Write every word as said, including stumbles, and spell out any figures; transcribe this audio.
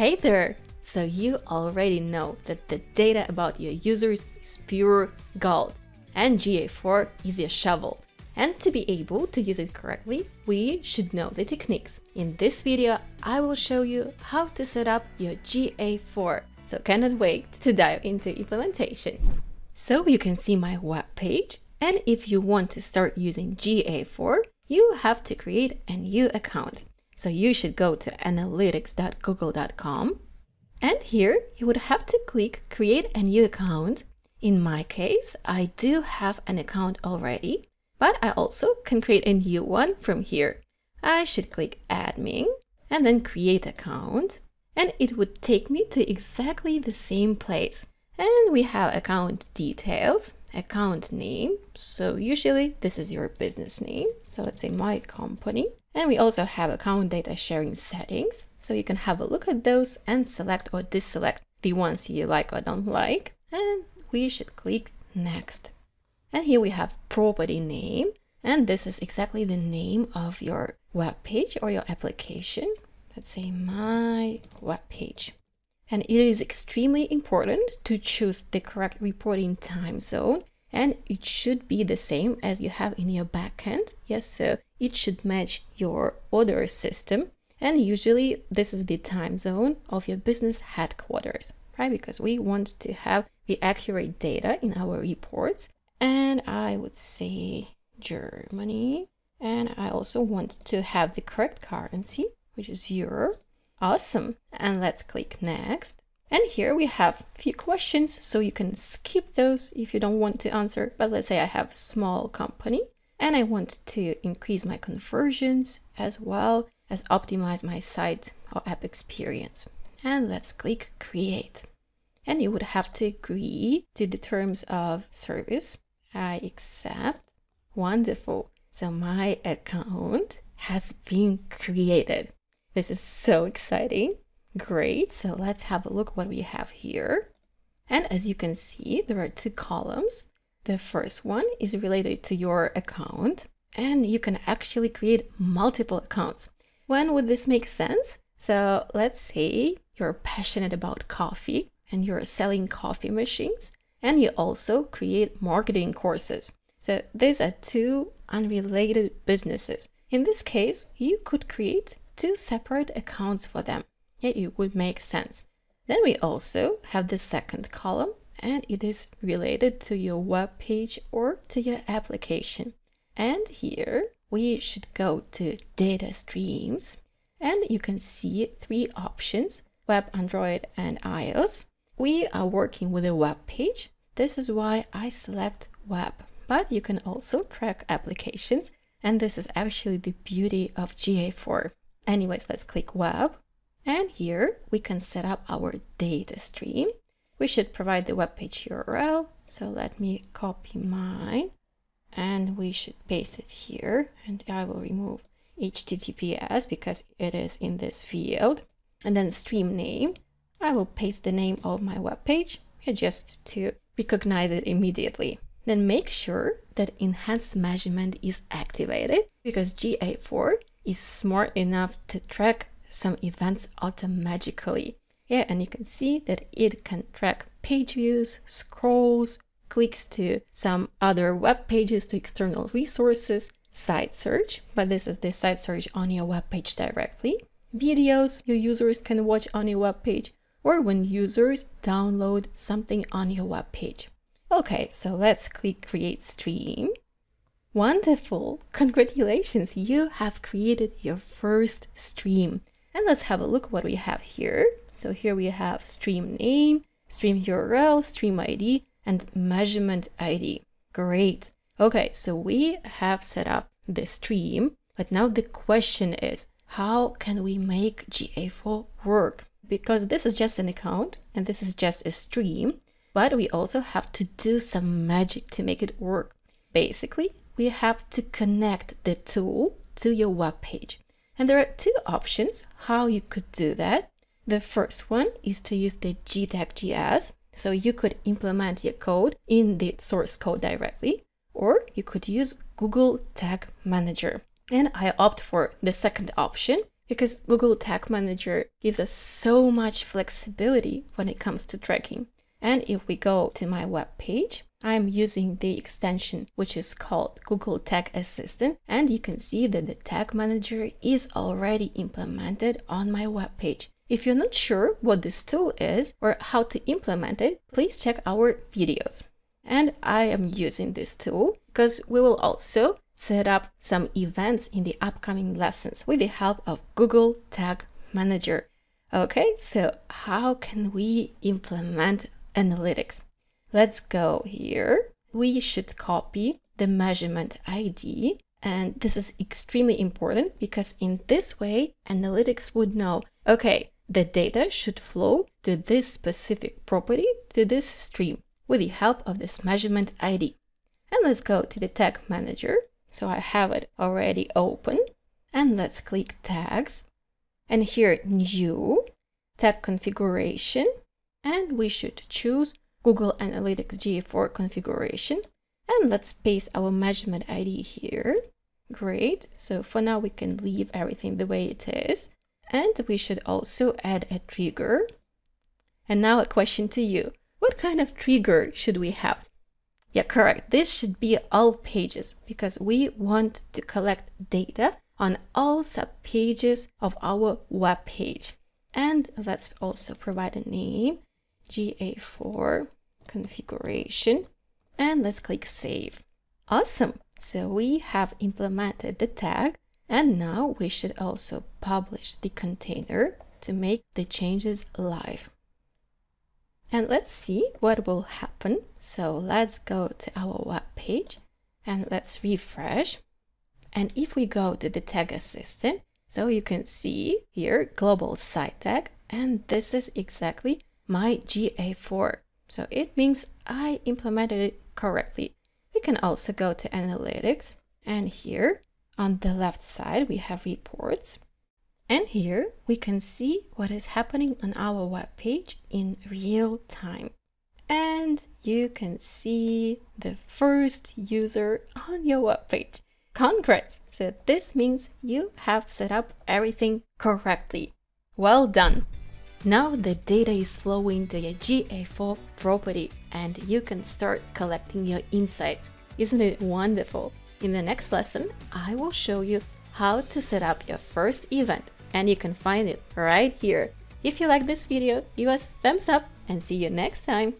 Hey there! So you already know that the data about your users is pure gold and G A four is your shovel. And to be able to use it correctly, we should know the techniques. In this video, I will show you how to set up your G A four. So cannot wait to dive into implementation. So you can see my webpage, and if you want to start using G A four, you have to create a new account. So you should go to analytics dot google dot com, and here you would have to click create a new account. In my case, I do have an account already, but I also can create a new one from here. I should click admin and then create account, and it would take me to exactly the same place. And we have account details, account name. So usually this is your business name. So let's say my company. And we also have account data sharing settings. So you can have a look at those and select or deselect the ones you like or don't like. And we should click next. And here we have property name. And this is exactly the name of your web page or your application. Let's say my web page. And it is extremely important to choose the correct reporting time zone. And it should be the same as you have in your backend. Yes, so it should match your order system. And usually this is the time zone of your business headquarters, right? Because we want to have the accurate data in our reports. And I would say Germany. And I also want to have the correct currency, which is euro. Awesome. And let's click next. And here we have a few questions, so you can skip those if you don't want to answer. But let's say I have a small company and I want to increase my conversions as well as optimize my site or app experience. And let's click create. And you would have to agree to the terms of service. I accept. Wonderful. So my account has been created. This is so exciting. Great, so let's have a look what we have here. And as you can see, there are two columns. The first one is related to your account, and you can actually create multiple accounts. When would this make sense? So let's say you're passionate about coffee and you're selling coffee machines, and you also create marketing courses. So these are two unrelated businesses. In this case, you could create two separate accounts for them. Yeah, it would make sense. Then we also have the second column, and it is related to your web page or to your application. And here we should go to data streams, and you can see three options: web, Android, and iOS. We are working with a web page. This is why I select web, but you can also track applications. And this is actually the beauty of G A four. Anyways, let's click web. And here we can set up our data stream. We should provide the web page U R L. So let me copy mine and we should paste it here. And I will remove H T T P S because it is in this field. And then stream name. I will paste the name of my web page just to recognize it immediately. Then make sure that enhanced measurement is activated because G A four is smart enough to track some events automatically. Yeah, and you can see that it can track page views, scrolls, clicks to some other web pages, to external resources, site search, but this is the site search on your web page directly, videos your users can watch on your web page, or when users download something on your web page. Okay, so let's click create stream. Wonderful! Congratulations, you have created your first stream. And let's have a look what we have here. So here we have stream name, stream U R L, stream I D, and measurement I D. Great. Okay, so we have set up the stream, but now the question is, how can we make G A four work? Because this is just an account and this is just a stream, but we also have to do some magic to make it work. Basically, we have to connect the tool to your web page. And there are two options how you could do that. The first one is to use the G tag J S. So you could implement your code in the source code directly, or you could use Google Tag Manager. And I opt for the second option because Google Tag Manager gives us so much flexibility when it comes to tracking. And if we go to my web page, I'm using the extension which is called Google Tag Assistant, and you can see that the Tag Manager is already implemented on my web page. If you're not sure what this tool is or how to implement it, please check our videos. And I am using this tool because we will also set up some events in the upcoming lessons with the help of Google Tag Manager. Okay, so how can we implement analytics? Let's go here. We should copy the measurement I D. And this is extremely important because in this way, analytics would know, okay, the data should flow to this specific property, to this stream, with the help of this measurement I D. And let's go to the Tag Manager. So I have it already open. And let's click Tags. And here, New, Tag Configuration. And we should choose Google Analytics G four configuration, and let's paste our measurement I D here. Great. So for now, we can leave everything the way it is. And we should also add a trigger. And now a question to you. What kind of trigger should we have? Yeah, correct. This should be all pages because we want to collect data on all subpages of our web page. And let's also provide a name. G A four configuration, and let's click Save. Awesome. So we have implemented the tag, and now we should also publish the container to make the changes live. And let's see what will happen. So let's go to our web page and let's refresh. And if we go to the Tag Assistant, so you can see here global site tag, and this is exactly my G A four. So it means I implemented it correctly. We can also go to analytics, and here on the left side, we have reports. And here we can see what is happening on our web page in real time. And you can see the first user on your web page. Congrats! So this means you have set up everything correctly. Well done. Now the data is flowing to your G A four property and you can start collecting your insights. Isn't it wonderful? In the next lesson, I will show you how to set up your first event, and you can find it right here. If you like this video, give us a thumbs up and see you next time.